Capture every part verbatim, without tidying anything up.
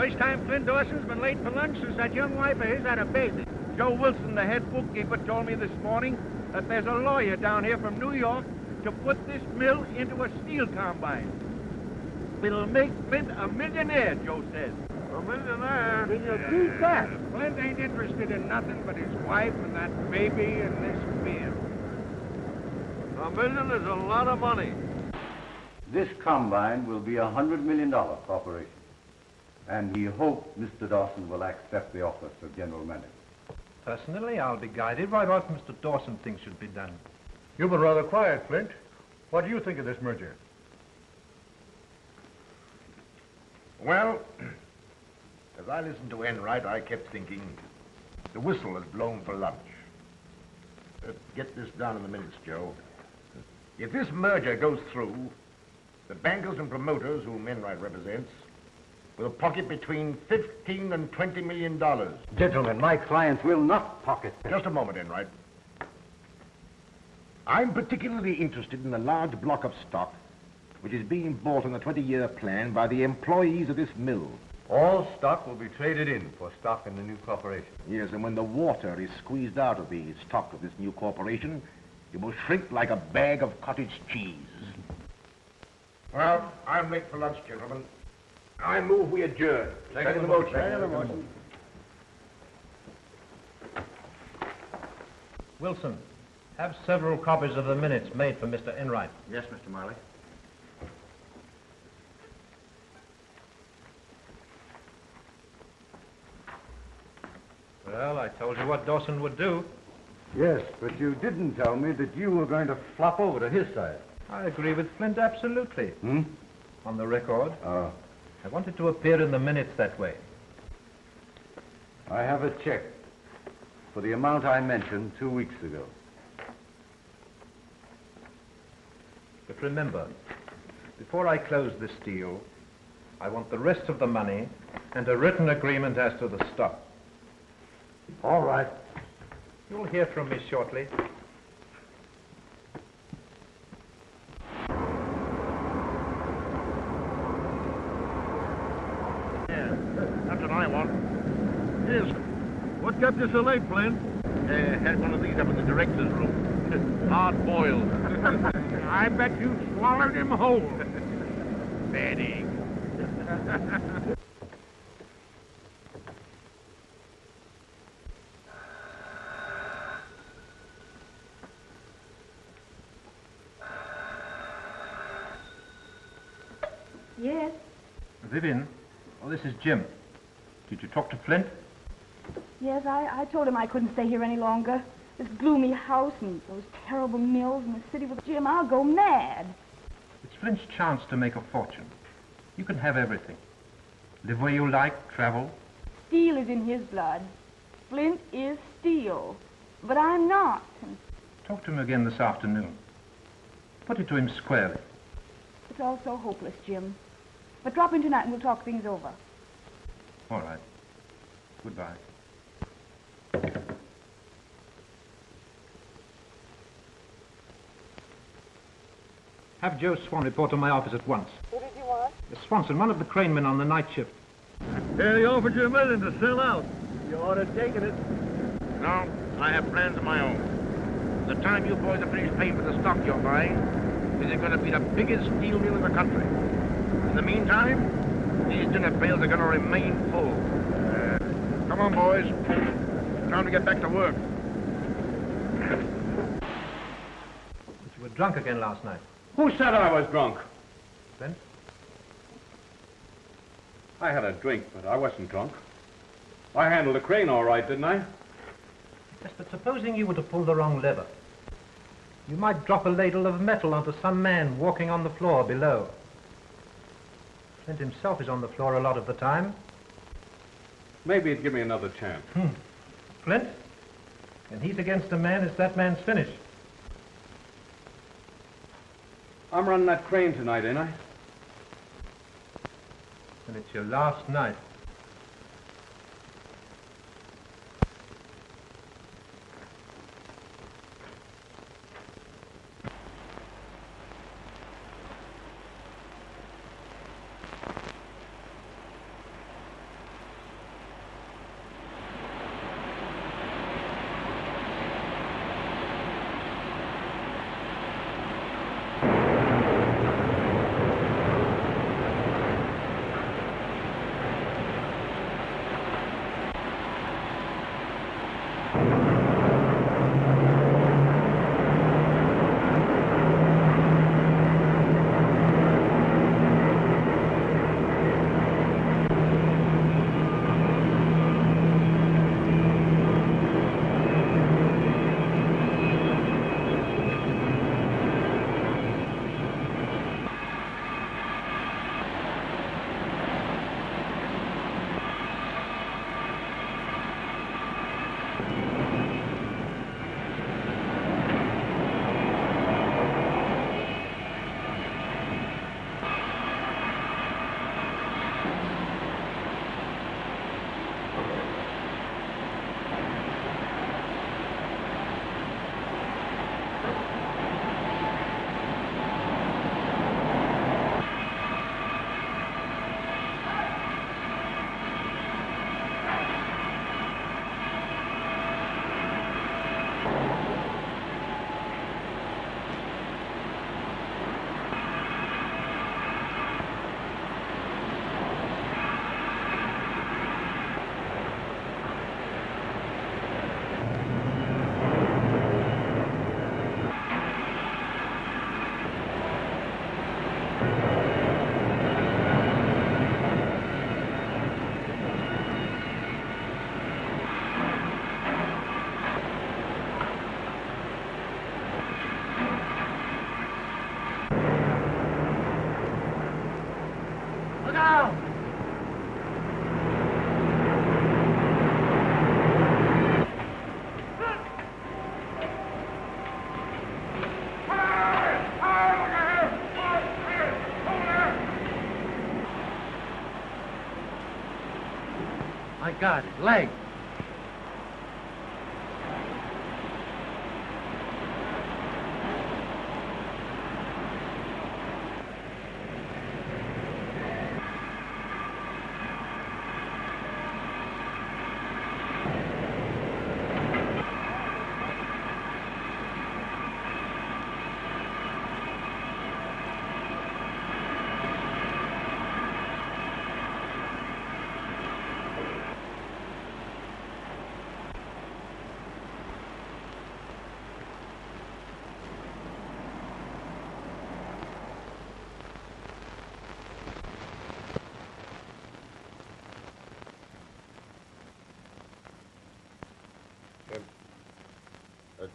First time Flint Dawson's been late for lunch since that young wife of his had a baby. Joe Wilson, the head bookkeeper, told me this morning that there's a lawyer down here from New York to put this mill into a steel combine. It'll make Flint a millionaire, Joe says. A millionaire? Did you keep that? Flint ain't interested in nothing but his wife and that baby and this mill. A million is a lot of money. This combine will be a hundred million dollar corporation. And he hopes Mister Dawson will accept the office of general manager. Personally, I'll be guided by what Mister Dawson thinks should be done. You've been rather quiet, Flint. What do you think of this merger? Well, as I listened to Enright, I kept thinking, the whistle has blown for lunch. Uh, get this down in the minutes, Joe. If this merger goes through, the bankers and promoters whom Enright represents will pocket between fifteen and twenty million dollars. Gentlemen, my clients will not pocket them. Just a moment, Enright. I'm particularly interested in the large block of stock which is being bought on the twenty-year plan by the employees of this mill. All stock will be traded in for stock in the new corporation. Yes, and when the water is squeezed out of the stock of this new corporation, it will shrink like a bag of cottage cheese. Well, I'm late for lunch, gentlemen. I move we adjourn. Second the motion. Second the motion. Wilson, have several copies of the minutes made for Mister Enright. Yes, Mister Marley. Well, I told you what Dawson would do. Yes, but you didn't tell me that you were going to flop over to his side. I agree with Flint absolutely. Hmm? On the record. Oh. I wanted to appear in the minutes that way. I have a check for the amount I mentioned two weeks ago. But remember, before I close this deal, I want the rest of the money and a written agreement as to the stock. All right. You'll hear from me shortly. Kept you so late, Flint? Uh, had one of these up in the director's room. Hard boiled. I bet you swallowed him whole. Bad egg. Yes? Vivian? Oh, this is Jim. Did you talk to Flint? Yes, I, I told him I couldn't stay here any longer. This gloomy house and those terrible mills in the city with Jim, I'll go mad. It's Flint's chance to make a fortune. You can have everything. Live where you like, travel. Steel is in his blood. Flint is steel. But I'm not. Talk to him again this afternoon. Put it to him squarely. It's all so hopeless, Jim. But drop in tonight and we'll talk things over. All right. Goodbye. Have Joe Swan report to my office at once. Who did you want? Swanson, one of the crane men on the night shift. Yeah, he offered you a million to sell out. You ought to have taken it. No, I have plans of my own. The time you boys are finished paying for the stock you're buying, is it going to be the biggest steel mill in the country. In the meantime, these dinner pails are going to remain full. Uh, come on, boys. Time to get back to work. But you were drunk again last night. Who said I was drunk? Flint? I had a drink, but I wasn't drunk. I handled the crane all right, didn't I? Yes, but supposing you were to pull the wrong lever, you might drop a ladle of metal onto some man walking on the floor below. Flint himself is on the floor a lot of the time. Maybe it'd give me another chance. Hmm. Flint? When he's against a man, it's that man's finish. I'm running that crane tonight, ain't I? And it's your last night. Got it. Leg.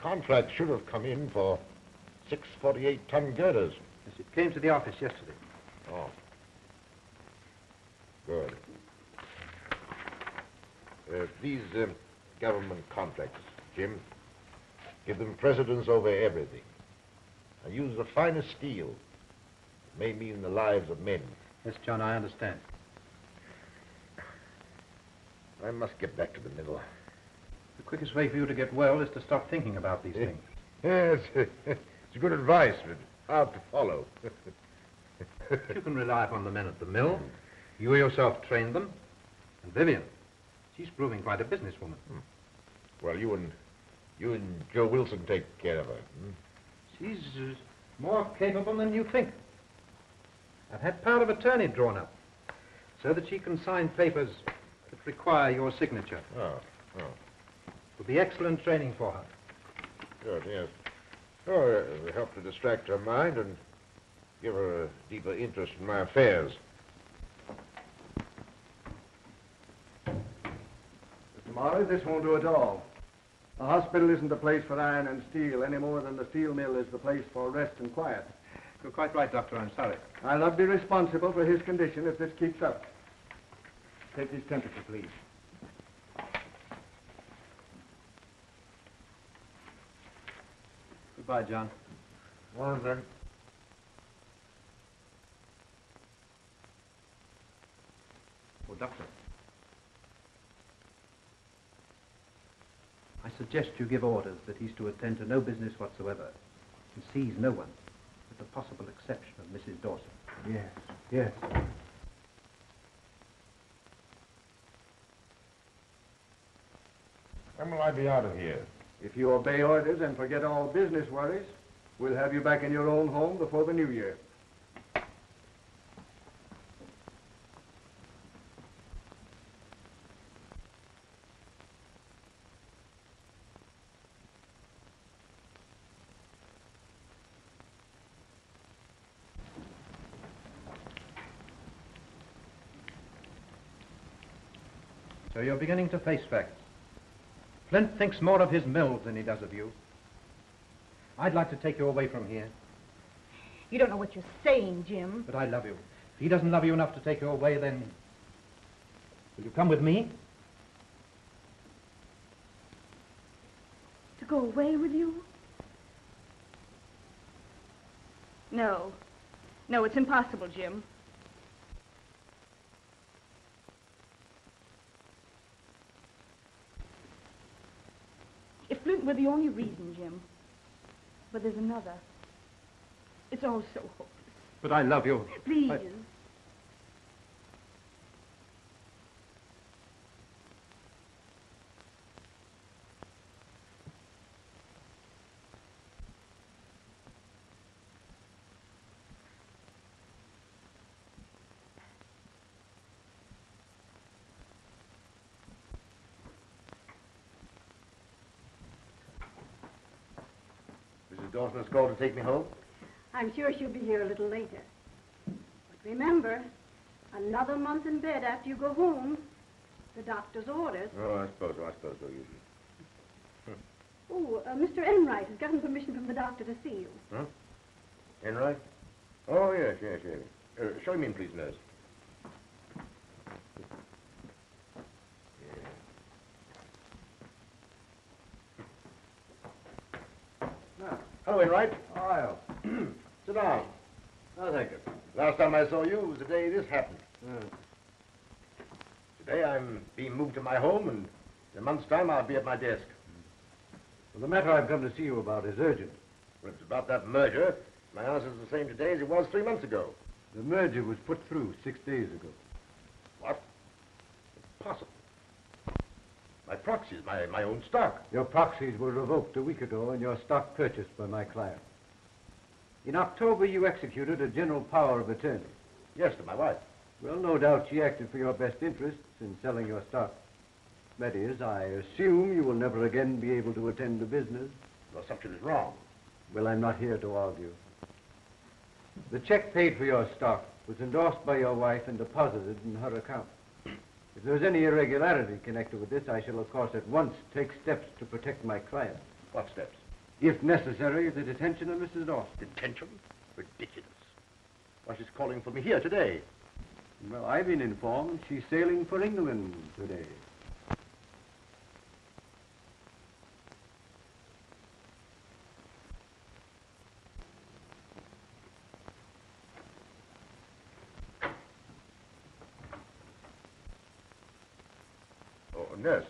Contract should have come in for six forty-eight ton girders. Yes, it came to the office yesterday. Oh. Good. Uh, these uh, government contracts, Jim, give them precedence over everything. And use the finest steel. It may mean the lives of men. Yes, John, I understand. I must get back to the middle. The quickest way for you to get well is to stop thinking about these things. Yes, it's good advice, but hard to follow. You can rely upon the men at the mill. You yourself trained them. And Vivian, she's proving quite a businesswoman. Hmm. Well, you and you and Joe Wilson take care of her. Hmm? She's uh, more capable than you think. I've had power of attorney drawn up so that she can sign papers that require your signature. Oh, oh. It'll be excellent training for her. Good, yes. Or it'll help to distract her mind and give her a deeper interest in my affairs. Mister Marley, this won't do at all. The hospital isn't the place for iron and steel any more than the steel mill is the place for rest and quiet. You're quite right, Doctor. I'm sorry. I'll not be responsible for his condition if this keeps up. Take his temperature, please. Bye, John. Well, then. Oh, Doctor. I suggest you give orders that he's to attend to no business whatsoever and sees no one, with the possible exception of Missus Dawson. Yes, yes. When will I be out of here? If you obey orders and forget all business worries, we'll have you back in your own home before the new year. So you're beginning to face facts. Flint thinks more of his mills than he does of you. I'd like to take you away from here. You don't know what you're saying, Jim. But I love you. If he doesn't love you enough to take you away, then... Will you come with me? To go away with you? No. No, it's impossible, Jim. We're the only reason, Jim. But there's another. It's all so hopeless. But I love you. Please. I... Dawson has called to take me home. I'm sure she'll be here a little later. Remember, another month in bed after you go home. The doctor's orders. Oh, I suppose, I suppose so, usually. Hmm. Oh, uh, Mister Enright has gotten permission from the doctor to see you. Huh? Enright? Oh, yes, yes, yes. Uh, show him in, please, nurse. Yeah. Hello, Enright. How are you? Sit down. No, thank you. Last time I saw you was the day this happened. Hmm. Today I'm being moved to my home, and in a month's time I'll be at my desk. Well, the matter I've come to see you about is urgent. Well, it's about that merger. My answer's the same today as it was three months ago. The merger was put through six days ago. What? Impossible. My proxies, my, my own stock. Your proxies were revoked a week ago, and your stock purchased by my client. In October, you executed a general power of attorney. Yes, to my wife. Well, no doubt she acted for your best interests in selling your stock. That is, I assume you will never again be able to attend to business. Your assumption is wrong. Well, I'm not here to argue. The check paid for your stock was endorsed by your wife and deposited in her account. If there's any irregularity connected with this, I shall, of course, at once take steps to protect my client. What steps? If necessary, the detention of Missus Dawson. Detention? Ridiculous. Why, she's calling for me here today. Well, I've been informed she's sailing for England today. Oh, nurse,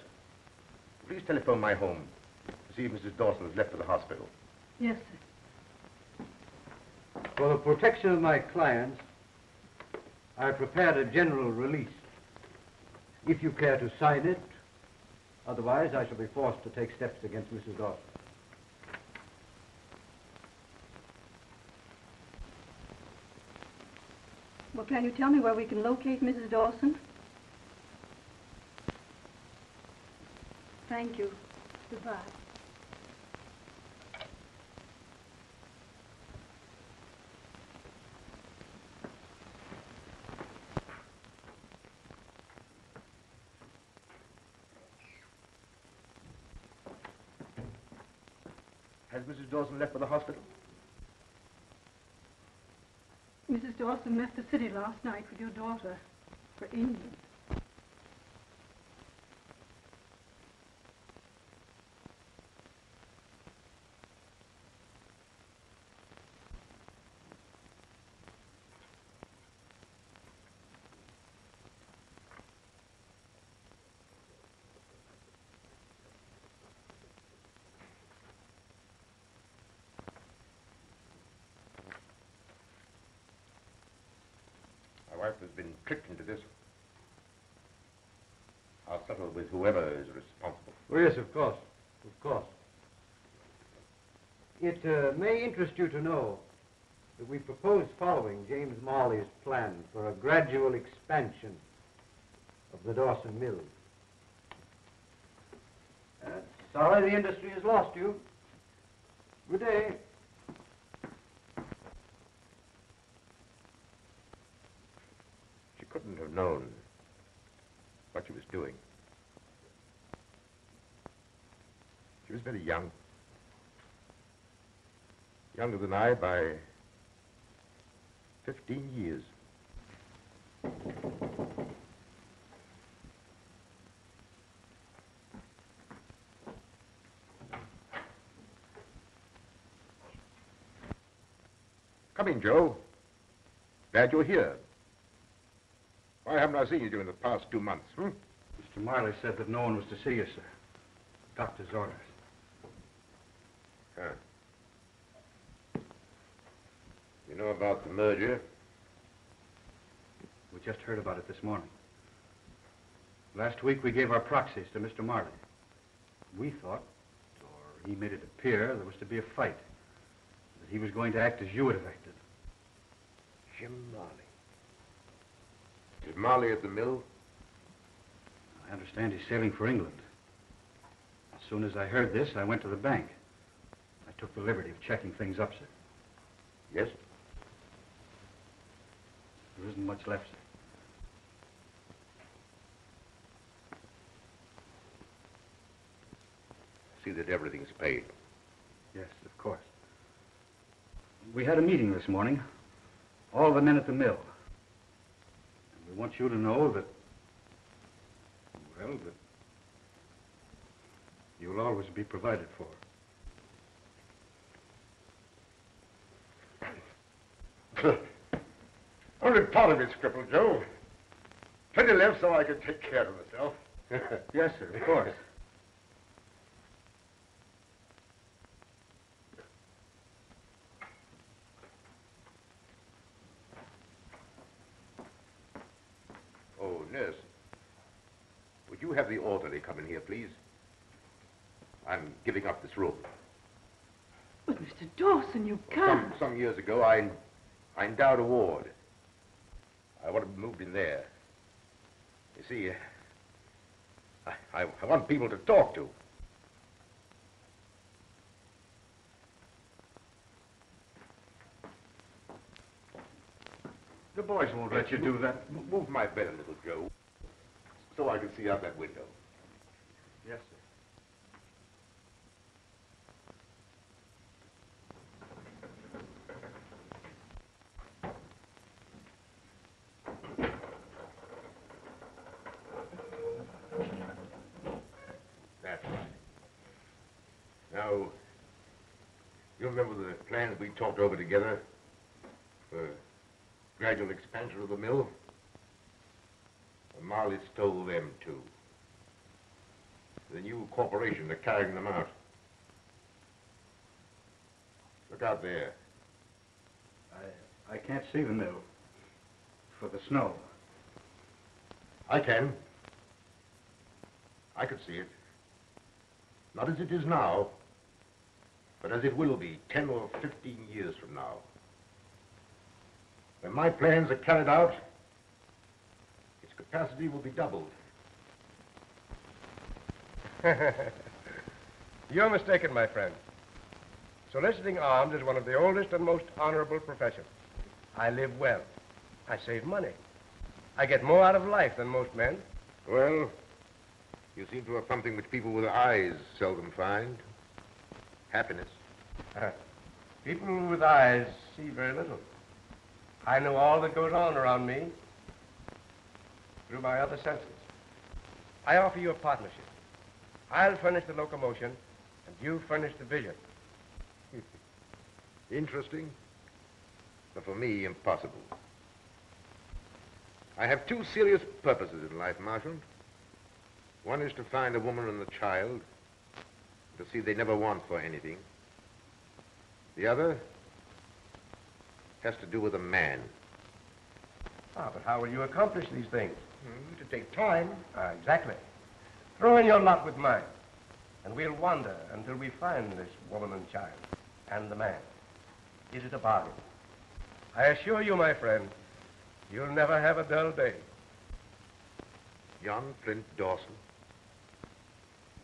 please telephone my home. See if Missus Dawson has left for the hospital. Yes, sir. For the protection of my clients, I prepared a general release. If you care to sign it, otherwise I shall be forced to take steps against Missus Dawson. Well, can you tell me where we can locate Missus Dawson? Thank you. Goodbye. Missus Dawson left for the hospital? Missus Dawson left the city last night with your daughter for England. Has been tricked into this. I'll settle with whoever is responsible. Oh, yes, of course. Of course. It uh, may interest you to know that we propose following James Marley's plan for a gradual expansion of the Dawson Mill. Uh, sorry the industry has lost you. Good day. Couldn't have known what she was doing. She was very young. Younger than I by fifteen years. Come in, Joe. Glad you're here. Why haven't I seen you during the past two months, hmm? Mister Marley said that no one was to see you, sir. Doctor's orders. Huh. You know about the merger? We just heard about it this morning. Last week we gave our proxies to Mister Marley. We thought, or he made it appear, there was to be a fight. That he was going to act as you would have acted. Jim Marley. Is Marley at the mill? I understand he's sailing for England. As soon as I heard this, I went to the bank. I took the liberty of checking things up, sir. Yes? There isn't much left. See that everything's paid. Yes, of course. We had a meeting this morning. All the men at the mill. And we want you to know that, well, that you'll always be provided for. Only part of it's crippled, Joe. Plenty left so I can take care of myself. Yes, sir, of course. Oh, nurse. Would you have the orderly come in here, please? I'm giving up this room. But, Mister Dawson, you can't. Some, some years ago, I, I endowed a ward. I want to be moved in there. You see, uh, I, I, I want people to talk to. The boys won't let you do that. Move my bed a little, Joe, so I can see out that window. Yes, sir. Remember the plans we talked over together for gradual expansion of the mill? The Marley stole them too. The new corporation are carrying them out. Look out there. I I can't see the mill for the snow. I can. I could see it. Not as it is now. But as it will be ten or fifteen years from now. When my plans are carried out, its capacity will be doubled. You're mistaken, my friend. Soliciting arms is one of the oldest and most honorable professions. I live well. I save money. I get more out of life than most men. Well, you seem to have something which people with eyes seldom find. Happiness. Uh, people with eyes see very little. I know all that goes on around me through my other senses. I offer you a partnership. I'll furnish the locomotion, and you furnish the vision. Interesting, but for me, impossible. I have two serious purposes in life, Marchant. One is to find a woman and a child, to see they never want for anything. The other has to do with a man. Ah, but how will you accomplish these things? Mm, to take time. Ah, exactly. Throw in your lot with mine, and we'll wander until we find this woman and child, and the man. Is it a bargain? I assure you, my friend, you'll never have a dull day. John Flint Dawson,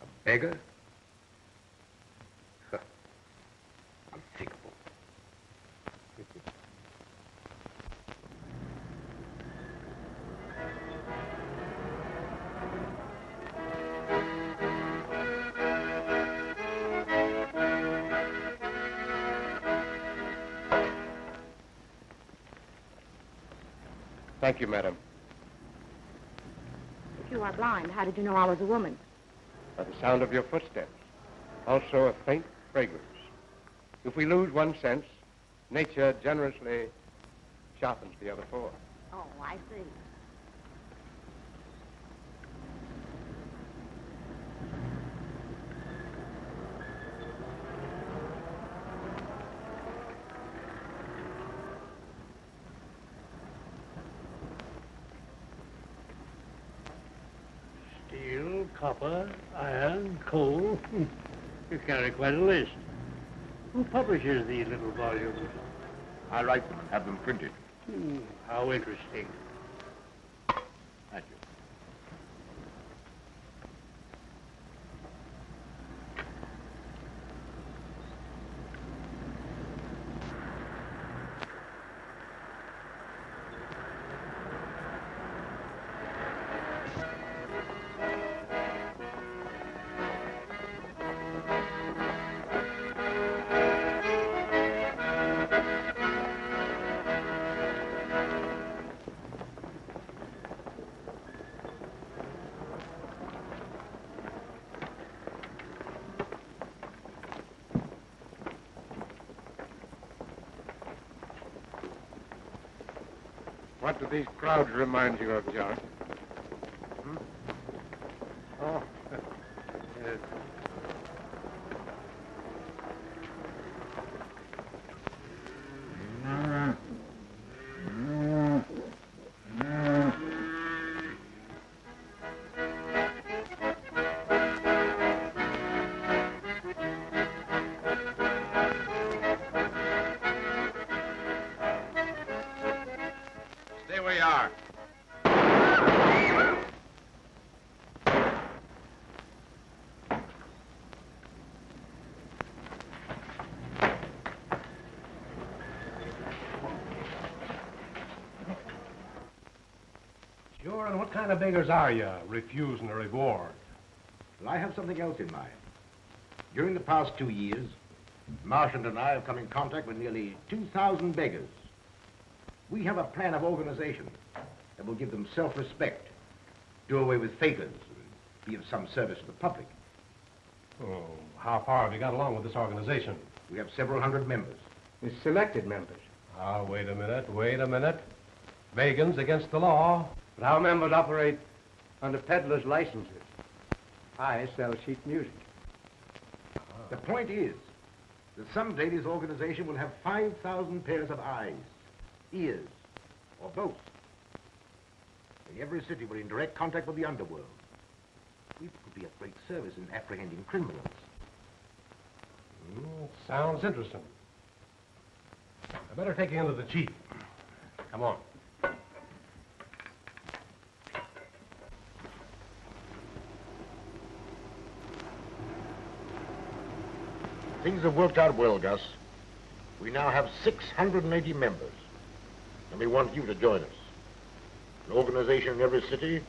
a beggar? Thank you, madam. If you are blind, how did you know I was a woman? By the sound of your footsteps. Also a faint fragrance. If we lose one sense, nature generously sharpens the other four. Oh, I see. Steel, copper, iron, coal. You carry quite a list. Who publishes these little volumes? I write them and have them printed. Hmm, how interesting. Thank you. What do these crowds remind you of, John? Hmm? Oh, yes. What kind of beggars are you, refusing a reward? Well, I have something else in mind. During the past two years, Marchant and I have come in contact with nearly two thousand beggars. We have a plan of organization that will give them self-respect, do away with fakers, and be of some service to the public. Oh, how far have you got along with this organization? We have several hundred members. It's selected members. Ah, wait a minute, wait a minute. Begging's against the law. But our members operate under peddlers' licenses. I sell sheet music. Uh-huh. The point is that someday this organization will have five thousand pairs of eyes, ears, or both. In every city we're in direct contact with the underworld. We could be of great service in apprehending criminals. Mm, sounds interesting. I better take you into the chief. Come on. Things have worked out well, Gus. We now have six hundred eighty members, and we want you to join us. An organization in every city,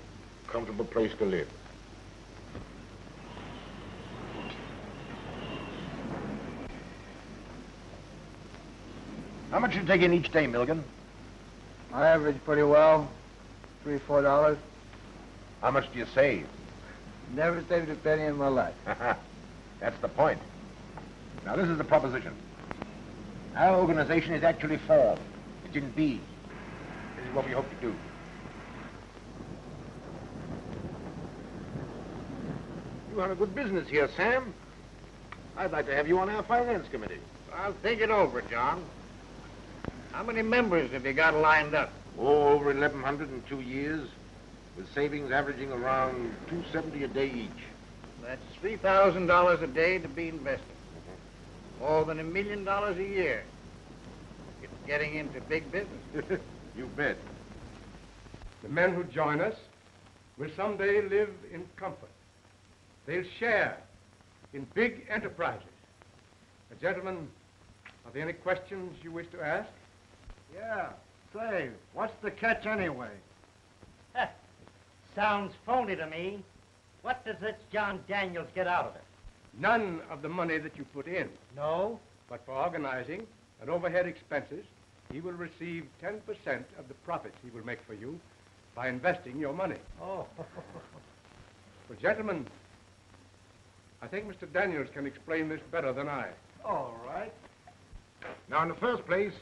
a comfortable place to live. How much you take in each day, Milgan? I average pretty well, three, four dollars. How much do you save? Never saved a penny in my life. That's the point. Now, this is the proposition. Our organization is actually formed. It's in B. This is what we hope to do. You run a good business here, Sam. I'd like to have you on our finance committee. I'll think it over, John. How many members have you got lined up? Oh, over eleven hundred in two years, with savings averaging around two seventy a day each. That's three thousand dollars a day to be invested. More than a million dollars a year. It's getting into big business. You bet. The men who join us will someday live in comfort. They'll share in big enterprises. Now, gentlemen, are there any questions you wish to ask? Yeah. Say, what's the catch anyway? Sounds phony to me. What does this John Daniels get out of it? None of the money that you put in. No? But for organizing and overhead expenses, he will receive ten percent of the profits he will make for you by investing your money. Oh. Well, gentlemen, I think Mister Daniels can explain this better than I. All right. Now, in the first place,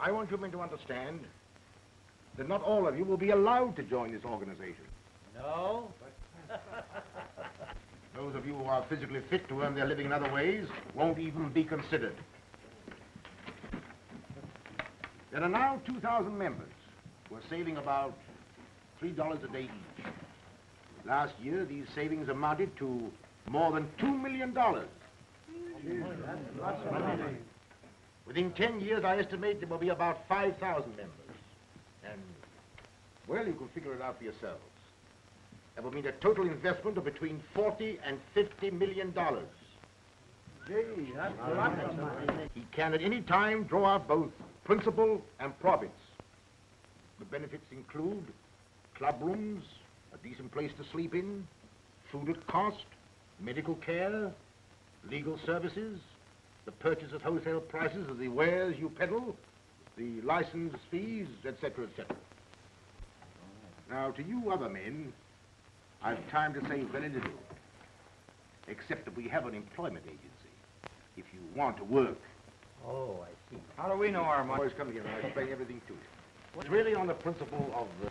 I want you men to understand that not all of you will be allowed to join this organization. No? Those of you who are physically fit to earn their living in other ways won't even be considered. There are now two thousand members who are saving about three dollars a day each. Last year, these savings amounted to more than two million dollars. Within ten years, I estimate there will be about five thousand members. And, well, you can figure it out for yourselves. That will mean a total investment of between forty and fifty million dollars. Gee, that's a lot of money. He can at any time draw out both principal and profits. The benefits include club rooms, a decent place to sleep in, food at cost, medical care, legal services, the purchase at wholesale prices of the wares you peddle, the license fees, et cetera, et cetera. Now, to you other men, I've time to say very little, except that we have an employment agency, if you want to work. Oh, I see. How do we know our money? Boys, come here, I'll explain everything to you. was really on the principle of the...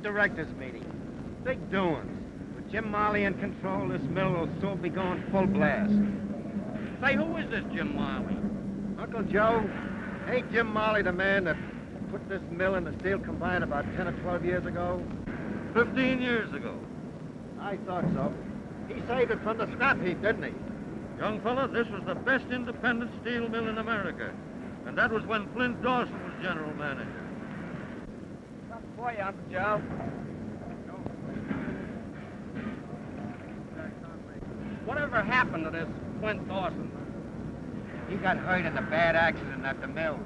Directors meeting. Big doings. With Jim Marley in control, this mill will soon be going full blast. Say, who is this Jim Marley? Uncle Joe. Ain't Jim Marley the man that put this mill and the steel combined about ten or twelve years ago? Fifteen years ago. I thought so. He saved it from the scrap heap, didn't he? Young fella, this was the best independent steel mill in America. And that was when Flint Dawson was general manager. For you, Uncle Giles. Whatever happened to this Quentin Dawson? He got hurt in a bad accident at the mill.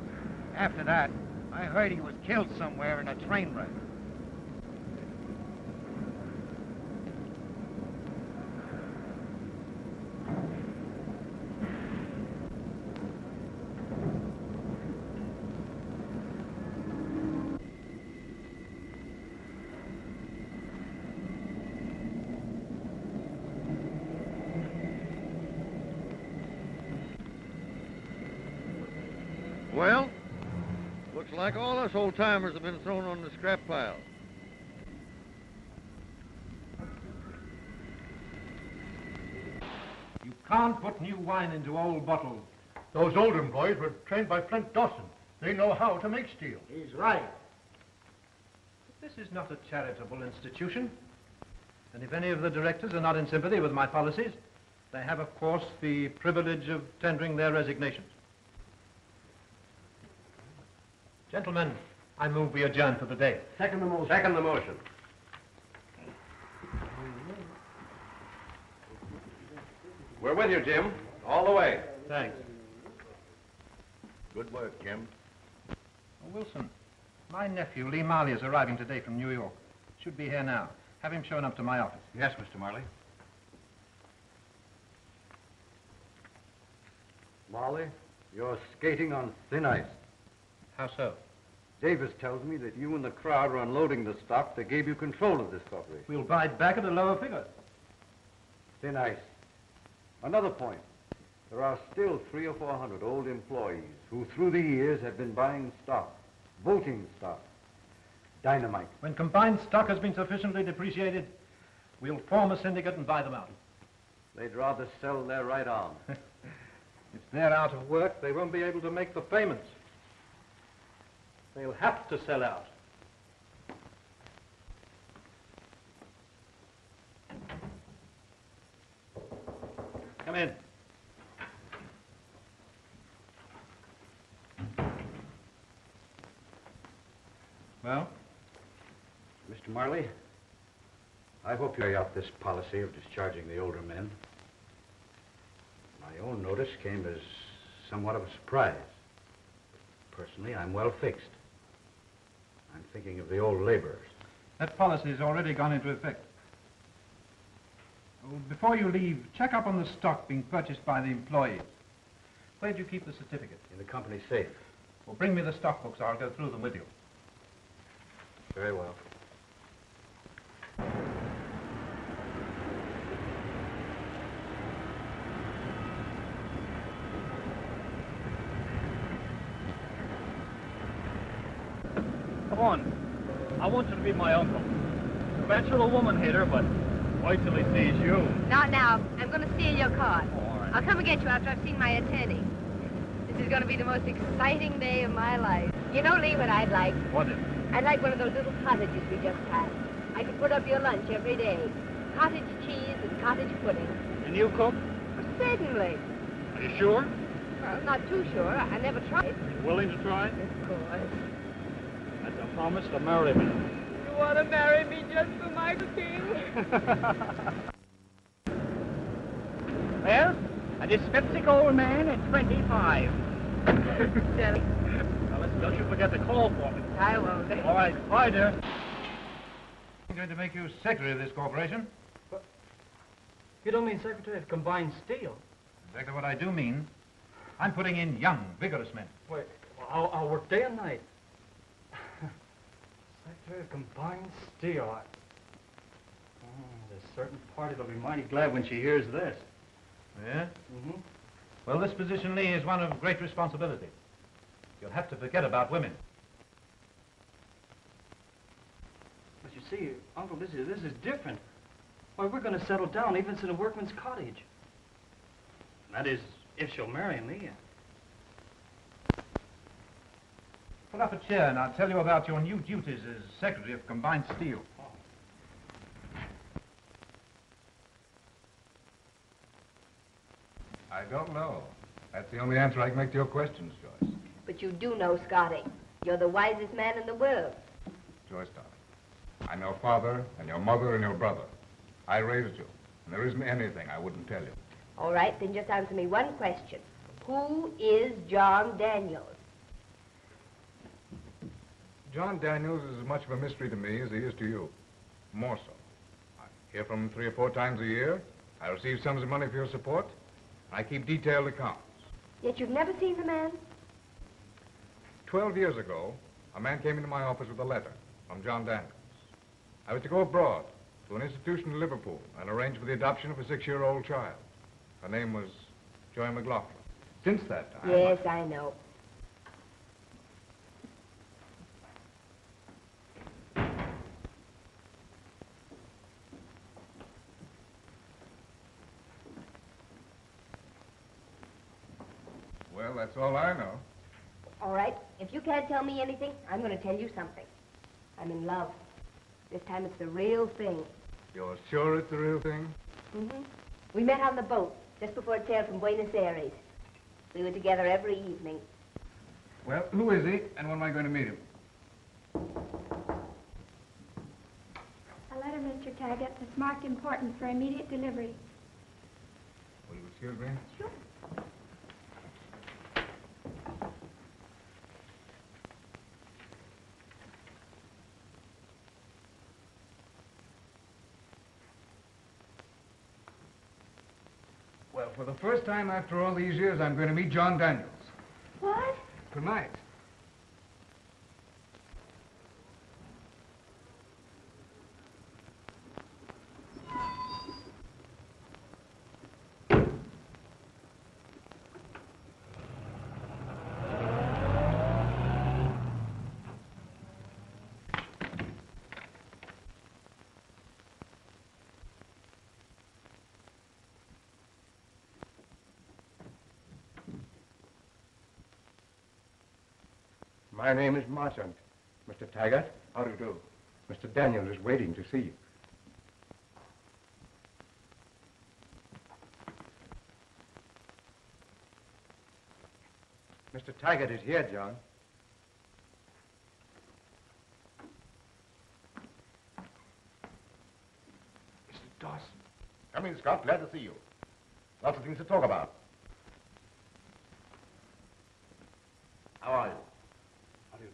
After that, I heard he was killed somewhere in a train wreck. Well, looks like all us old-timers have been thrown on the scrap pile. You can't put new wine into old bottles. Those old employees were trained by Flint Dawson. They know how to make steel. He's right. But this is not a charitable institution. And if any of the directors are not in sympathy with my policies, they have, of course, the privilege of tendering their resignations. Gentlemen, I move we adjourn for the day. Second the motion. Second the motion. We're with you, Jim. All the way. Thanks. Good work, Jim. Oh, Wilson, my nephew, Lee Marley, is arriving today from New York. Should be here now. Have him shown up to my office. Yes, Mister Marley. Marley, you're skating on thin ice. How so? Davis tells me that you and the crowd were unloading the stock that gave you control of this corporation. We'll buy it back at a lower figure. Thin ice. Another point. There are still three or four hundred old employees who through the years have been buying stock, voting stock, dynamite. When combined stock has been sufficiently depreciated, we'll form a syndicate and buy them out. They'd rather sell their right arm. If they're out of work, they won't be able to make the payments. They'll have to sell out. Come in. Well? Mister Marley, I hope you carry out this policy of discharging the older men. My own notice came as somewhat of a surprise. Personally, I'm well fixed. I'm thinking of the old laborers. That policy has already gone into effect. Oh, before you leave, check up on the stock being purchased by the employees. Where do you keep the certificate? In the company safe. Well, bring me the stock books. I'll go through them with you. Very well. I want you to be my uncle. The bachelor woman hit her, but wait till he sees you. Not now. I'm going to steal your car. Oh, all right. I'll come and get you after I've seen my attorney. This is going to be the most exciting day of my life. You know, Lee, what I'd like? What is it? I'd like one of those little cottages we just passed. I could put up your lunch every day. Cottage cheese and cottage pudding. Can you cook? Oh, certainly. Are you sure? Well, not too sure. I never tried. Are you willing to try? Of course. I promise to marry me. You want to marry me just for my cooking? Well, a dyspeptic old man at twenty-five. Silly. Well, don't you forget to call for me. I won't. All right, bye, dear. I'm going to make you secretary of this corporation. But you don't mean secretary of Combined Steel. Exactly what I do mean. I'm putting in young, vigorous men. Wait, I'll, I'll work day and night. Secretary of Combined Steel. I... Oh, there's a certain party that'll be mighty glad when she hears this. Yeah? Mm-hmm. Well, this position, Lee, is one of great responsibility. You'll have to forget about women. But you see, Uncle, this is, this is different. Why, we're going to settle down, even in a workman's cottage. That is, if she'll marry me. Pull up a chair and I'll tell you about your new duties as Secretary of Combined Steel. Oh. I don't know. That's the only answer I can make to your questions, Joyce. But you do know, Scotty. You're the wisest man in the world. Joyce, darling, I'm your father and your mother and your brother. I raised you, and there isn't anything I wouldn't tell you. All right, then just answer me one question. Who is John Daniels? John Daniels is as much of a mystery to me as he is to you. More so. I hear from him three or four times a year. I receive sums of money for your support. I keep detailed accounts. Yet you've never seen the man? Twelve years ago, a man came into my office with a letter from John Daniels. I was to go abroad to an institution in Liverpool and arrange for the adoption of a six-year-old child. Her name was Joy McLaughlin. Since that time... Yes, I, I know. Well, that's all I know. All right. If you can't tell me anything, I'm going to tell you something. I'm in love. This time it's the real thing. You're sure it's the real thing? Mm-hmm. We met on the boat just before it sailed from Buenos Aires. We were together every evening. Well, who is he, and when am I going to meet him? A letter, Mister Taggart, that's marked important for immediate delivery. Will you excuse me? Sure. Well, for the first time after all these years, I'm going to meet John Daniels. What? Tonight. My name is Marchant. Mister Taggart, how do you do? Mister Daniels is waiting to see you. Mister Taggart is here, John. Mister Dawson. Come in, Scott. Glad to see you. Lots of things to talk about. How are you?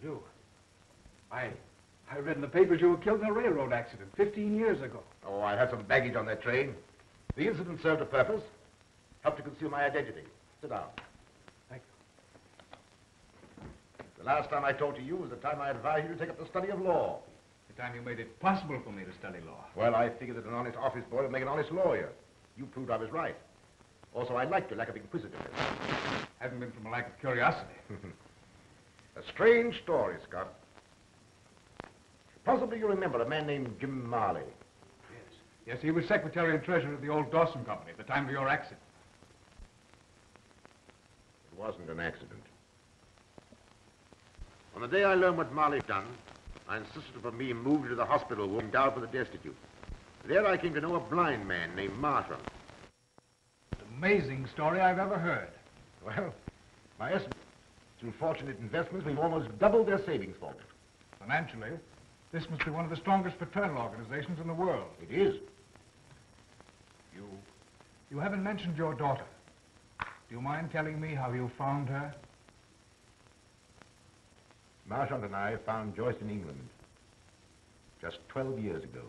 You do. I, I read in the papers you were killed in a railroad accident fifteen years ago. Oh, I had some baggage on that train. The incident served a purpose. Helped to conceal my identity. Sit down. Thank you. The last time I talked to you was the time I advised you to take up the study of law. The time you made it possible for me to study law. Well, I figured that an honest office boy would make an honest lawyer. You proved I was right. Also, I liked your lack of inquisitiveness. Haven't been from a lack of curiosity. A strange story, Scott. Possibly you remember a man named Jim Marley. Yes. Yes, he was secretary and treasurer of the old Dawson Company at the time of your accident. It wasn't an accident. On the day I learned what Marley had done, I insisted upon being moved to the hospital ward down for the destitute. There I came to know a blind man named Martian. Amazing story I've ever heard. Well, my estimate... Through fortunate investments, we've almost doubled their savings for them. Financially, this must be one of the strongest fraternal organizations in the world. It is. You You haven't mentioned your daughter. Do you mind telling me how you found her? Marchant and I found Joyce in England just twelve years ago.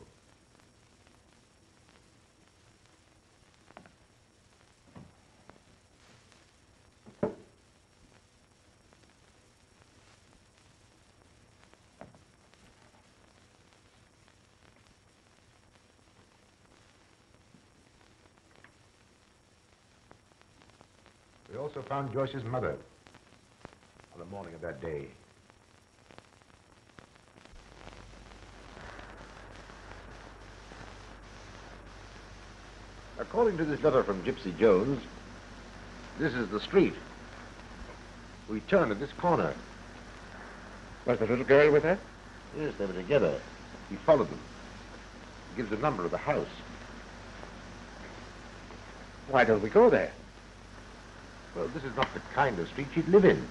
We also found Joyce's mother on the morning of that day. According to this letter from Gypsy Jones, this is the street. We turned at this corner. Was the little girl with her? Yes, they were together. He followed them. He gives the number of the house. Why don't we go there? Well, this is not the kind of street she'd live in.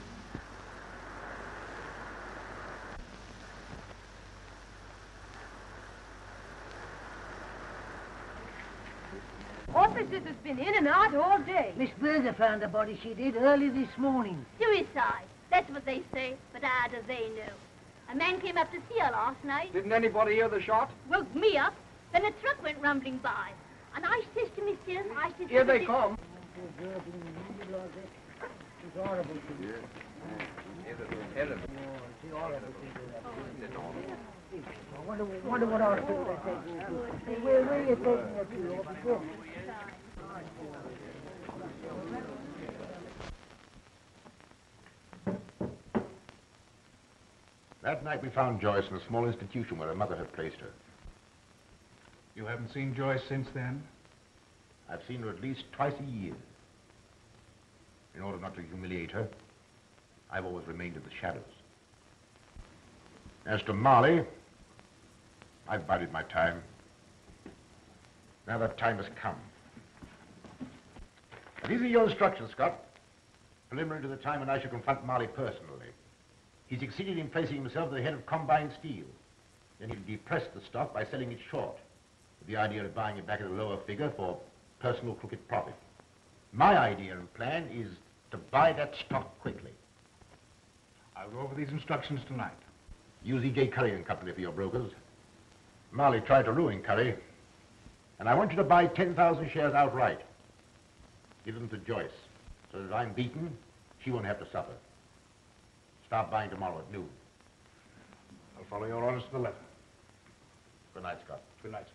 Officers has been in and out all day. Miss Berger found the body, she did, early this morning. Suicide. That's what they say, but how do they know? A man came up to see her last night. Didn't anybody hear the shot? Woke me up. Then a truck went rumbling by. And I says to Miss Dillon, I says Here to they come. It's horrible. Yes. It's terrible. It's horrible. It's horrible. I wonder, wonder what our people are taking it to. Where are you taking it to? That night we found Joyce in a small institution where her mother had placed her. You haven't seen Joyce since then? I've seen her at least twice a year. In order not to humiliate her, I've always remained in the shadows. As to Marley, I've bided my time. Now that time has come. And these are your instructions, Scott. Preliminary to the time when I shall confront Marley personally. He succeeded in placing himself at the head of Combined Steel. Then he'll depress the stock by selling it short, with the idea of buying it back at a lower figure for personal crooked profit. My idea and plan is to buy that stock quickly. I'll go over these instructions tonight. Use E J Curry and Company for your brokers. Marley tried to ruin Curry, and I want you to buy ten thousand shares outright. Give them to Joyce, so that if I'm beaten, she won't have to suffer. Start buying tomorrow at noon. I'll follow your orders to the letter. Good night, Scott. Good night, sir.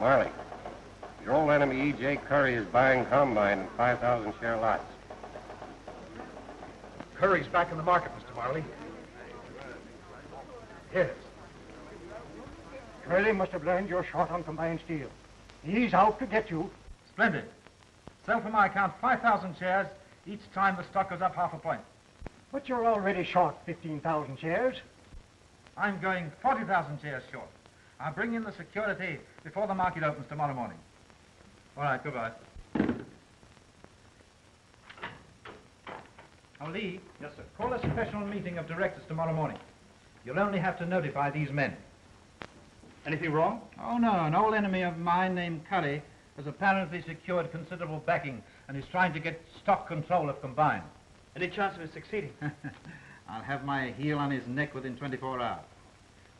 Marley, your old enemy E J Curry is buying Combine in five thousand share lots. Curry's back in the market, Mister Marley. Yes. Curly must have learned you're short on Combined Steel. He's out to get you. Splendid. Sell for my account five thousand shares each time the stock goes up half a point. But you're already short fifteen thousand shares. I'm going forty thousand shares short. I'll bring in the security before the market opens tomorrow morning. All right, goodbye. Oh, Lee. Yes, sir. Call a special meeting of directors tomorrow morning. You'll only have to notify these men. Anything wrong? Oh, no. An old enemy of mine named Curry has apparently secured considerable backing and is trying to get stock control of Combine. Any chance of his succeeding? I'll have my heel on his neck within twenty-four hours.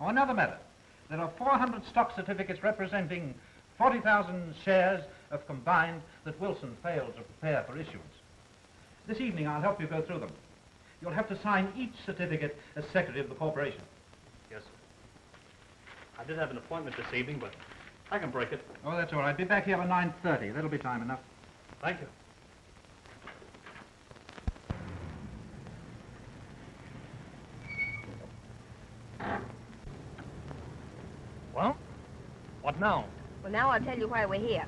Oh, another matter. There are four hundred stock certificates representing forty thousand shares of Combined that Wilson failed to prepare for issuance. This evening, I'll help you go through them. You'll have to sign each certificate as secretary of the corporation. Yes, sir. I did have an appointment this evening, but I can break it. Oh, that's all right. Be back here by nine thirty. That'll be time enough. Thank you. Well, what now? Well, now I'll tell you why we're here.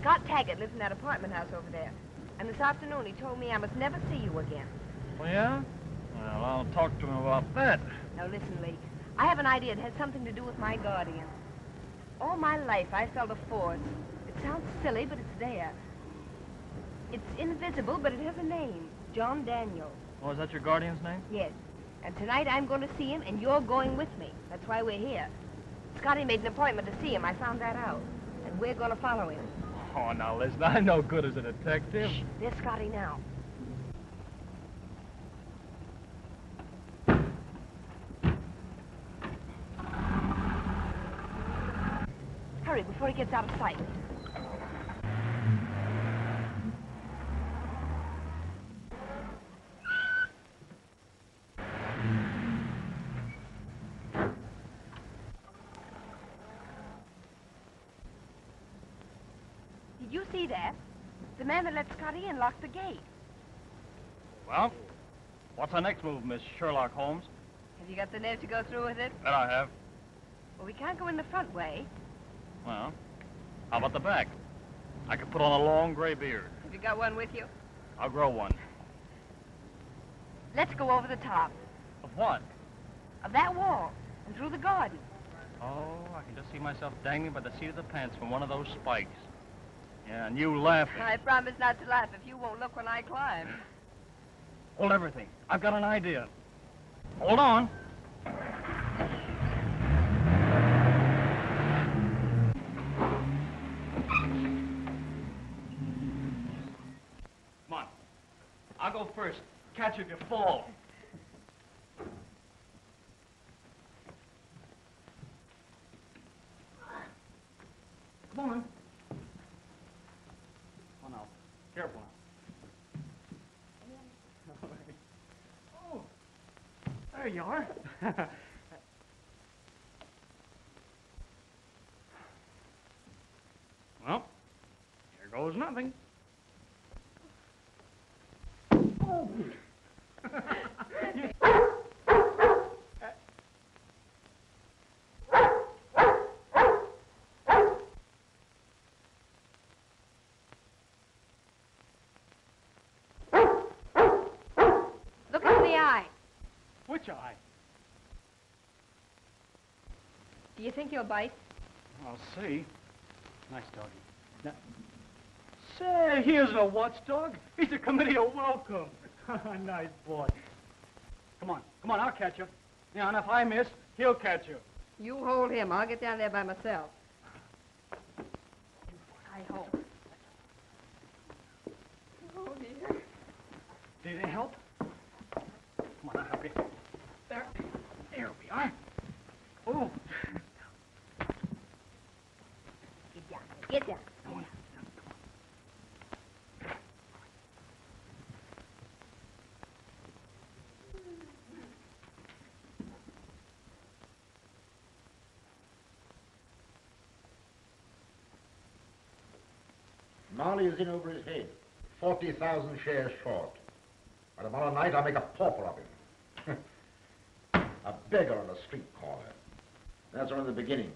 Scott Taggart lives in that apartment house over there. And this afternoon he told me I must never see you again. Well, yeah? Well, I'll talk to him about that. Now, listen, Lee. I have an idea. It has something to do with my guardian. All my life I felt a force. It sounds silly, but it's there. It's invisible, but it has a name. John Daniels. Oh, is that your guardian's name? Yes. And tonight I'm going to see him, and you're going with me. That's why we're here. Scotty made an appointment to see him. I found that out. And we're going to follow him. Oh, now, listen, I'm no good as a detective. Shh, there's Scotty now. Hurry, before he gets out of sight. The man that let Scotty in locked the gate. Well, what's our next move, Miss Sherlock Holmes? Have you got the nerve to go through with it? That I have. Well, we can't go in the front way. Well, how about the back? I could put on a long gray beard. Have you got one with you? I'll grow one. Let's go over the top. Of what? Of that wall and through the garden. Oh, I can just see myself dangling by the seat of the pants from one of those spikes. Yeah, and you laughing. I promise not to laugh if you won't look when I climb. Hold everything. I've got an idea. Hold on. Come on. I'll go first. Catch you if you fall. Come on. Careful. Oh, there you are. Well, here goes nothing. Oh. Which eye? Do you think you'll bite? I'll see. Nice doggy. Now, say, he isn't a watchdog. He's a committee of welcome. Nice boy. Come on, come on, I'll catch you. Now, and if I miss, he'll catch you. You hold him. I'll get down there by myself. I hope. Oh, dear. Did it help? Come on, I'll help you. There, there we are. Oh. Get down, get down. Come on, come on. Marley is in over his head, forty thousand shares short. By tomorrow night, I'll make a pauper of him. A beggar on a street corner. That's only the beginning.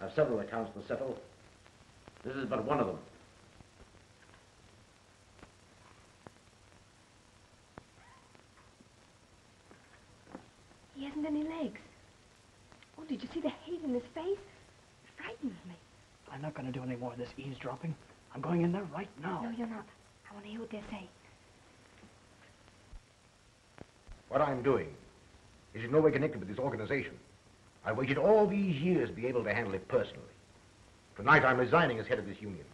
I have several accounts to settle. This is but one of them. He hasn't any legs. Oh, did you see the hate in his face? It frightens me. I'm not going to do any more of this eavesdropping. I'm going in there right now. No, you're not. I want to hear what they say. What I'm doing is in no way connected with this organization. I waited all these years to be able to handle it personally. Tonight, I'm resigning as head of this union.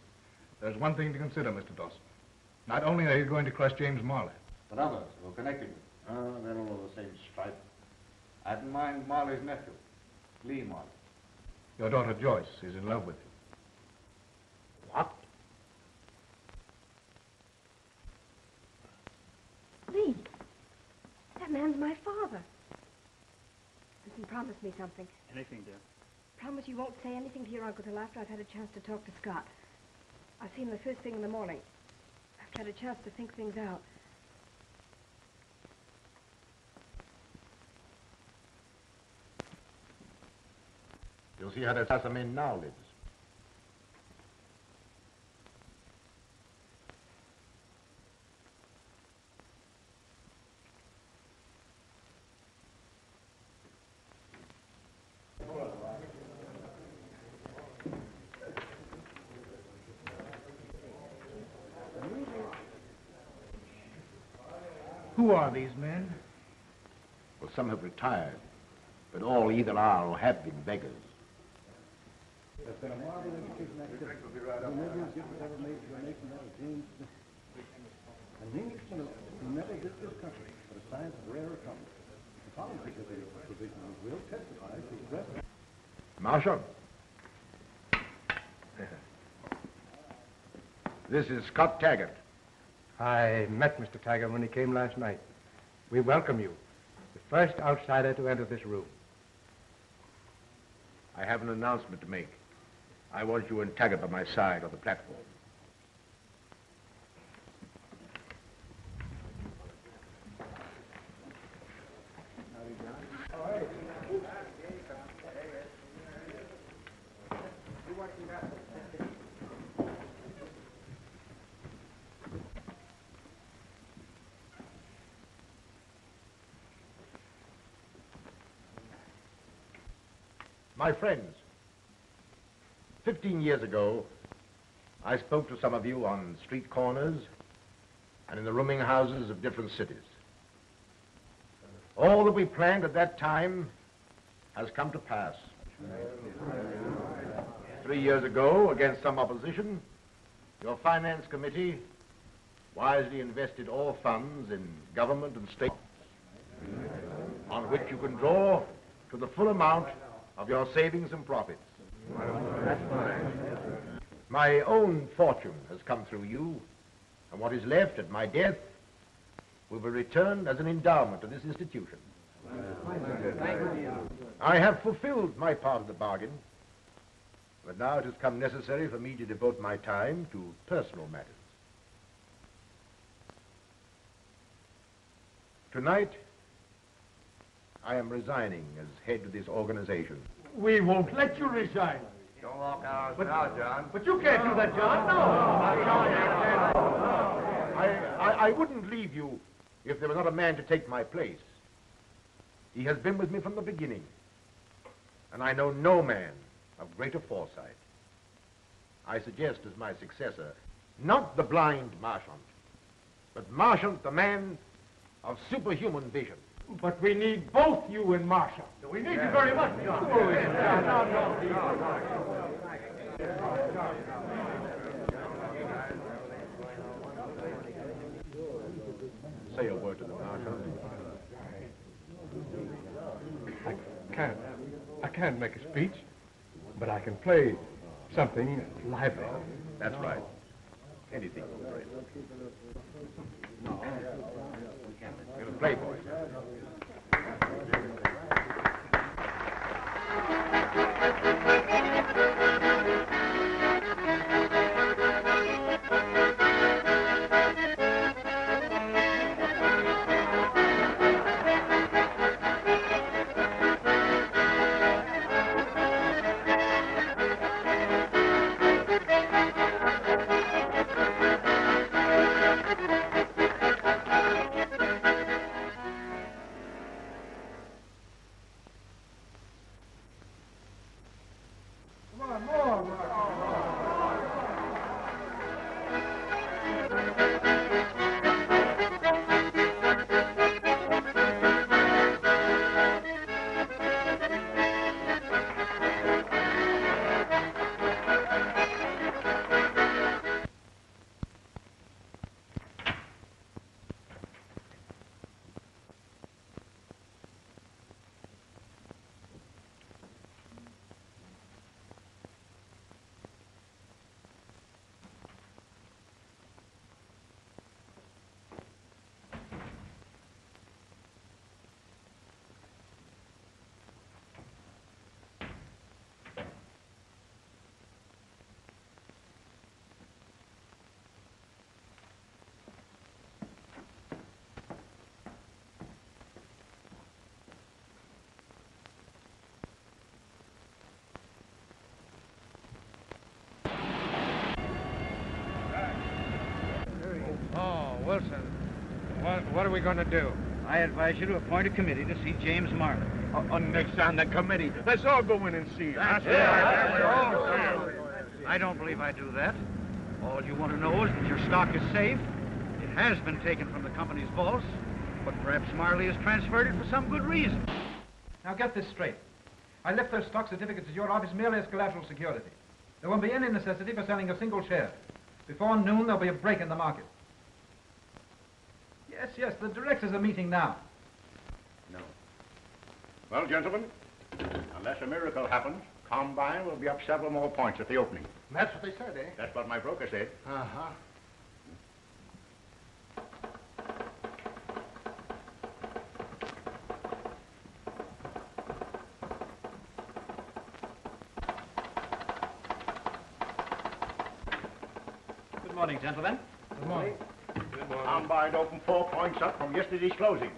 There's one thing to consider, Mister Dawson. Not only are you going to crush James Marley, but others who are connected with him. Oh, they're all of the same stripe. I don't mind Marley's nephew, Lee Marley. Your daughter, Joyce, is in love with him. What? Lee, that man's my father. Listen, promise me something. Anything, dear. Promise you won't say anything to your uncle till after I've had a chance to talk to Scott. I'll see him the first thing in the morning. I've had a chance to think things out. You'll see how the Tasman now lives. Who are these men? Well, some have retired, but all either are or have been beggars. Marshal. This is Scott Taggart. I met Mister Taggart when he came last night. We welcome you, the first outsider to enter this room. I have an announcement to make. I want you and Taggart by my side on the platform. My friends, fifteen years ago, I spoke to some of you on street corners and in the rooming houses of different cities. All that we planned at that time has come to pass. Three years ago, against some opposition, your finance committee wisely invested all funds in government and state on which you can draw to the full amount of your savings and profits. My own fortune has come through you, and what is left at my death will be returned as an endowment to this institution. I have fulfilled my part of the bargain, but now it has come necessary for me to devote my time to personal matters. Tonight, I am resigning as head of this organization. We won't let you resign. Don't walk out now, John. But you can't do that, John. No. I, I, I wouldn't leave you if there was not a man to take my place. He has been with me from the beginning, and I know no man of greater foresight. I suggest as my successor, not the blind Marchant, but Marchant, the man of superhuman vision. But we need both you and Marshall. We need yeah. you very much, John. No, no, no. Say a word to the Marshal. I can't. I can't make a speech, but I can play something lively. That's right. Anything will break. No. You're a playboy. are we going to do? I advise you to appoint a committee to see James Marley. Uh, uh, next on the committee. Let's all go in and see him. That's it. I don't believe I do that. All you want to know is that your stock is safe. It has been taken from the company's vaults, but perhaps Marley has transferred it for some good reason. Now get this straight. I left those stock certificates at your office merely as collateral security. There won't be any necessity for selling a single share. Before noon, there'll be a break in the market. Yes, yes, the directors are meeting now. No. Well, gentlemen, unless a miracle happens, Combine will be up several more points at the opening. And that's what they said, eh? That's what my broker said. Uh-huh. Good morning, gentlemen. Good morning. Good morning. Combine opened four points up from yesterday's closing.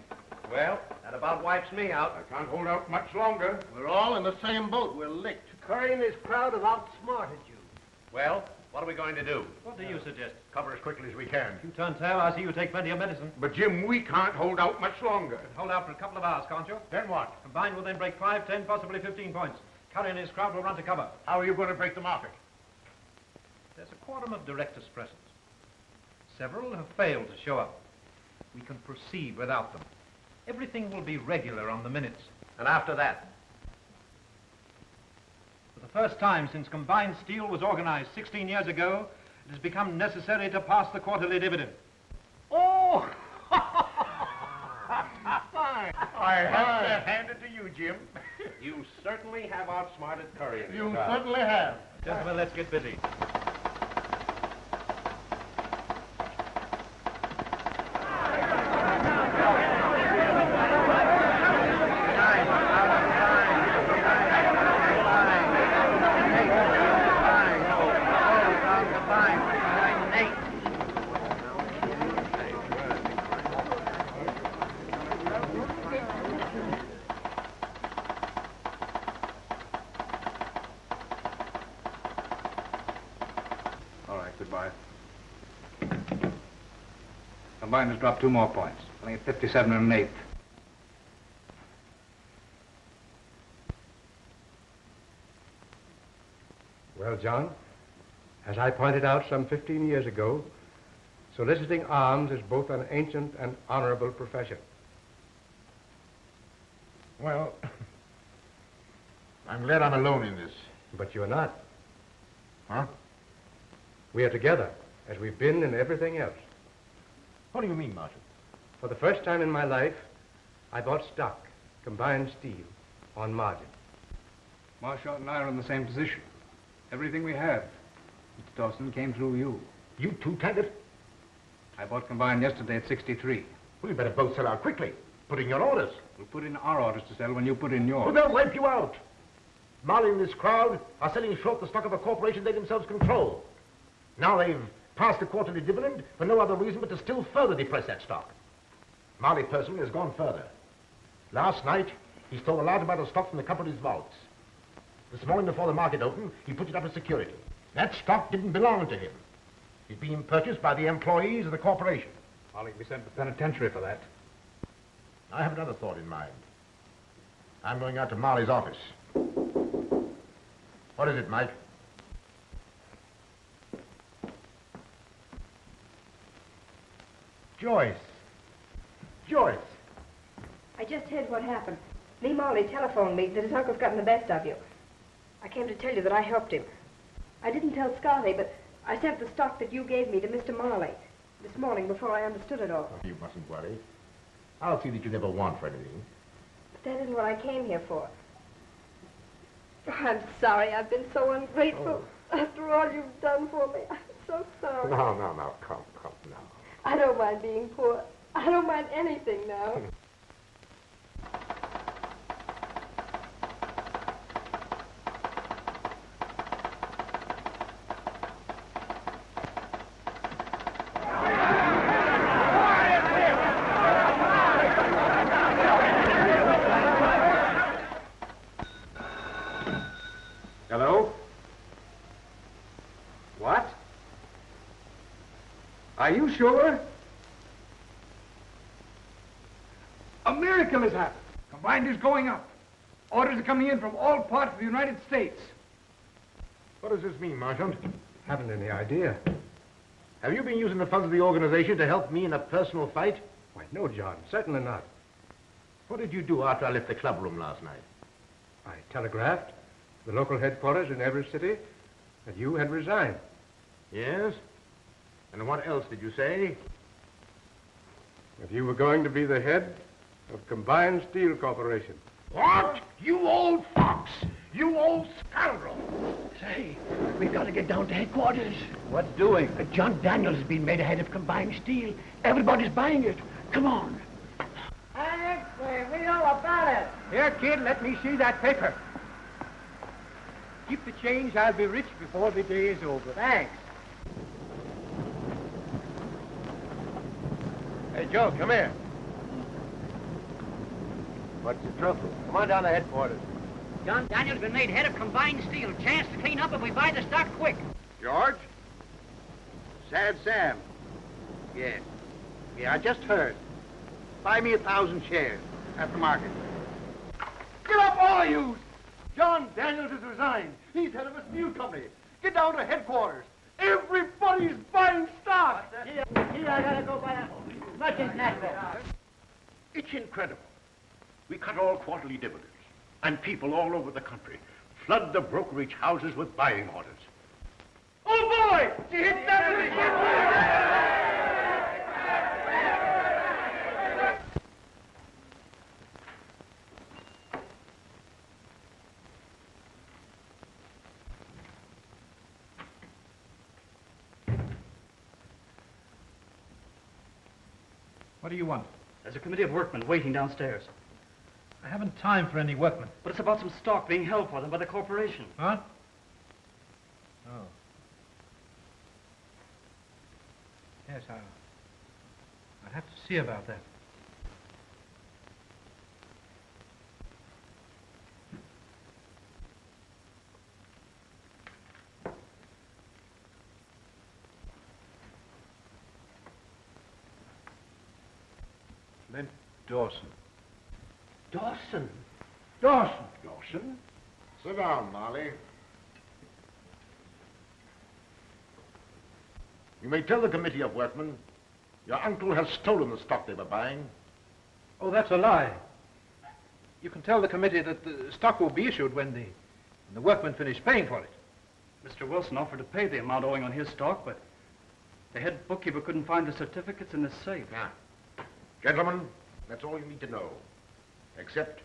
Well, that about wipes me out. I can't hold out much longer. We're all in the same boat. We're licked. Curry and his crowd have outsmarted you. Well, what are we going to do? What do you suggest? Cover as quickly as we can. You turn tail, I see you take plenty of medicine. But, Jim, we can't hold out much longer. Hold out for a couple of hours, can't you? Then what? Combine will then break five, ten, possibly fifteen points. Curry and his crowd will run to cover. How are you going to break the market? There's a quorum of directors present. Several have failed to show up. We can proceed without them. Everything will be regular on the minutes. And after that? For the first time since Combined Steel was organized sixteen years ago, it has become necessary to pass the quarterly dividend. Oh! I have to hand it to you, Jim. You certainly have outsmarted Curry. You crowd. certainly have. Gentlemen, let's get busy. Combine has dropped two more points. I think it's fifty-seven and an eighth. Well, John, as I pointed out some fifteen years ago, soliciting alms is both an ancient and honorable profession. Well, I'm glad I'm alone in this. But you're not. Huh? We are together, as we've been in everything else. What do you mean, Martian? For the first time in my life, I bought stock, Combined Steel, on margin. Marchant and I are in the same position. Everything we have, Mister Dawson, came through you. You too, Taggart? I bought Combined yesterday at sixty-three. Well, you better both sell out quickly. Put in your orders. We'll put in our orders to sell when you put in yours. Well, they'll wipe you out. Marley and his crowd are selling short the stock of a corporation they themselves control. Now they've passed the quarterly dividend for no other reason but to still further depress that stock. Marley personally has gone further. Last night, he stole a large amount of stock from the company's vaults. This morning before the market opened, he put it up as security. That stock didn't belong to him. It's being purchased by the employees of the corporation. Marley can be sent to the penitentiary for that. I have another thought in mind. I'm going out to Marley's office. What is it, Mike? Joyce. Joyce. I just heard what happened. Lee Marley telephoned me that his uncle's gotten the best of you. I came to tell you that I helped him. I didn't tell Scotty, but I sent the stock that you gave me to Mister Marley this morning before I understood it all. Oh, you mustn't worry. I'll see that you never want for anything. But that isn't what I came here for. I'm sorry. I've been so ungrateful. Oh. After all you've done for me, I'm so sorry. No, no, no. Come, come, now. I don't mind being poor. I don't mind anything now. Hello? What? Are you sure? has happened. Combined is going up. Orders are coming in from all parts of the United States. What does this mean, Marchant? Haven't any idea. Have you been using the funds of the organization to help me in a personal fight? Why, no, John, certainly not. What did you do after I left the club room last night? I telegraphed to the local headquarters in every city that you had resigned. Yes? And what else did you say? That you were going to be the head of Combined Steel Corporation. What? You old fox! You old scoundrel! Say, we've got to get down to headquarters. What's doing? Uh, John Daniels has been made head of Combined Steel. Everybody's buying it. Come on. Hey, we know about it. Here, kid, let me see that paper. Keep the change. I'll be rich before the day is over. Thanks. Hey, Joe, come here. What's the trouble? Come on down to headquarters. John Daniels been made head of Combined Steel. Chance to clean up if we buy the stock quick. George? Sad Sam. Yeah. Yeah, I just heard. Buy me a thousand shares at the market. Get up, all of you! John Daniels has resigned. He's head of a steel company. Get down to headquarters. Everybody's buying stock. Here, here, I gotta go buy a merchant national. It's incredible. We cut all quarterly dividends, and people all over the country flood the brokerage houses with buying orders. Oh, boy! Did you hit that? What do you want? There's a committee of workmen waiting downstairs. I haven't time for any workmen. But it's about some stock being held for them by the corporation. Huh? Oh. Yes, I'll... I'll have to see about that. Flint Dawson. Dawson. Dawson. Dawson. Sit down, Marley. You may tell the committee of workmen your uncle has stolen the stock they were buying. Oh, that's a lie. You can tell the committee that the stock will be issued when the, when the workmen finish paying for it. Mister Wilson offered to pay the amount owing on his stock, but the head bookkeeper couldn't find the certificates in his safe. Now, gentlemen, that's all you need to know. Except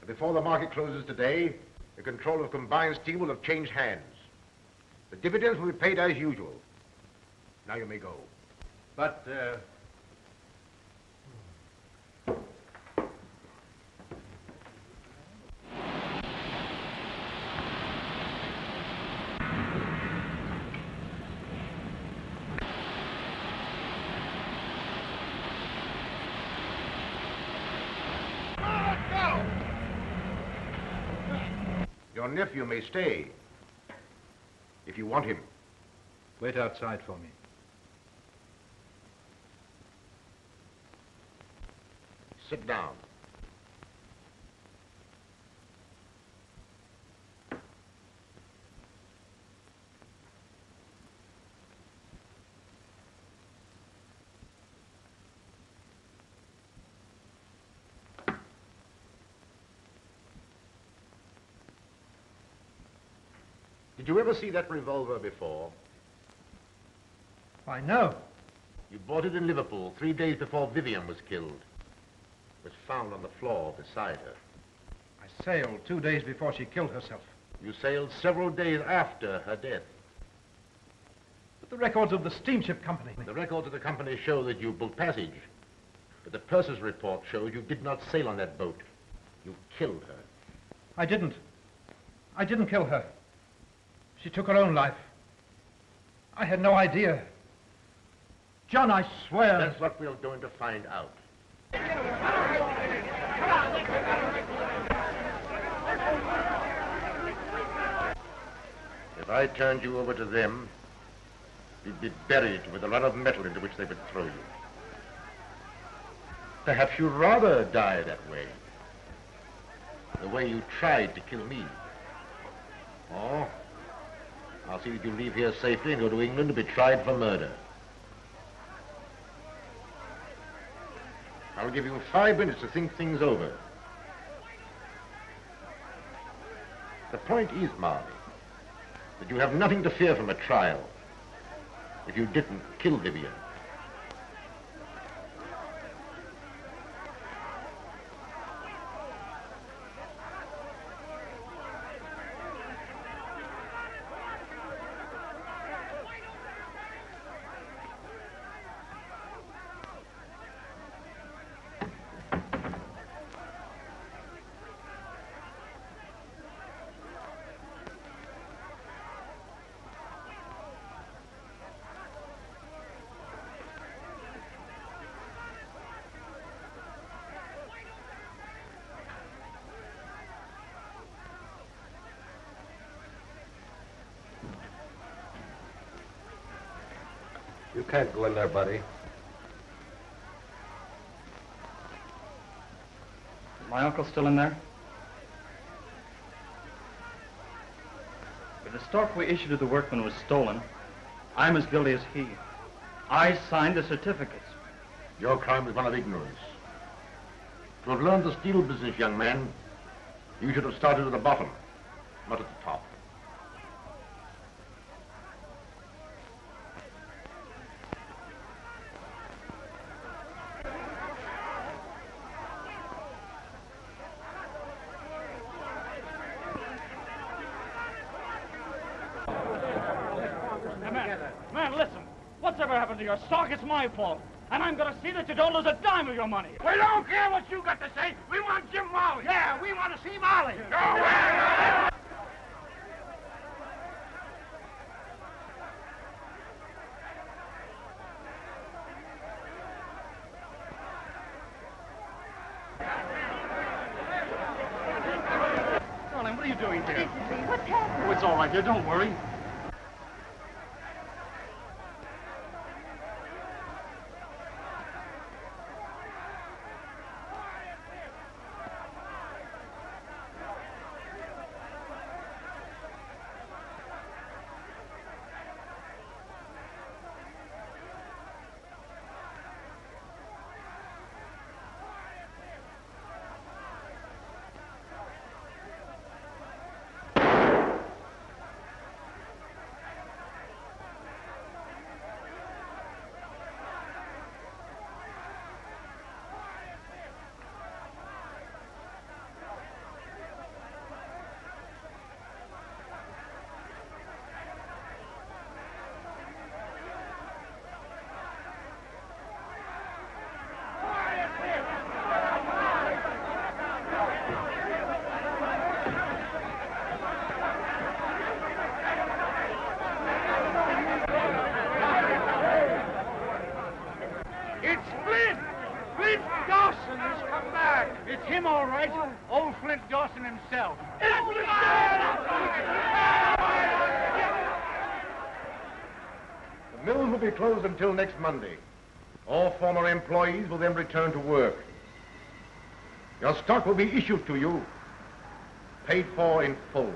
that before the market closes today, the control of Combined Steel will have changed hands. The dividends will be paid as usual. Now you may go. But, uh... your nephew may stay, if you want him. Wait outside for me. Sit down. Did you ever see that revolver before? Why, no. You bought it in Liverpool three days before Vivian was killed. It was found on the floor beside her. I sailed two days before she killed herself. You sailed several days after her death. But the records of the steamship company... The records of the company show that you built passage. But the purser's report shows you did not sail on that boat. You killed her. I didn't. I didn't kill her. She took her own life. I had no idea. John, I swear... That's what we're going to find out. If I turned you over to them, you'd be buried with a lot of metal into which they would throw you. Perhaps you'd rather die that way. The way you tried to kill me. Oh, I'll see that you leave here safely and go to England to be tried for murder. I'll give you five minutes to think things over. The point is, Marley, that you have nothing to fear from a trial if you didn't kill Vivian. You can't go in there, buddy. My uncle's still in there? If the stock we issued to the workman was stolen, I'm as guilty as he. I signed the certificates. Your crime was one of ignorance. To have learned the steel business, young man, you should have started at the bottom, not at the top. Your stock, it's my fault. And I'm going to see that you don't lose a dime of your money. We don't care what you got to say. We want Jim Marley. Yeah, we want to see Marley. Go away! Darling, what are you doing here? What's happening? Oh, it's all right, dear. Don't worry. Himself. The mills will be closed until next Monday. All former employees will then return to work. Your stock will be issued to you, paid for in full.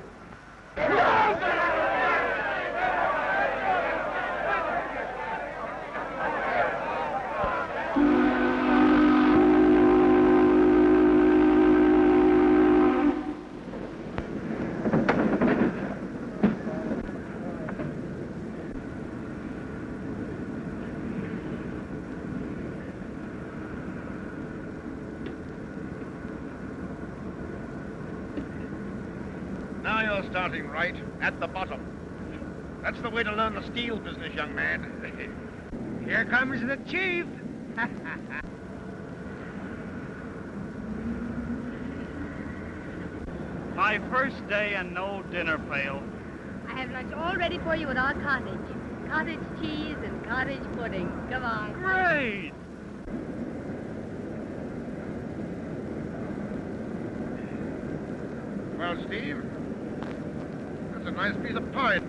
Starting right at the bottom. That's the way to learn the steel business, young man. Here comes the chief. My first day and no dinner pail. I have lunch all ready for you at our cottage. Cottage cheese and cottage pudding. Come on. Great! Well, Steve, a nice piece of pie.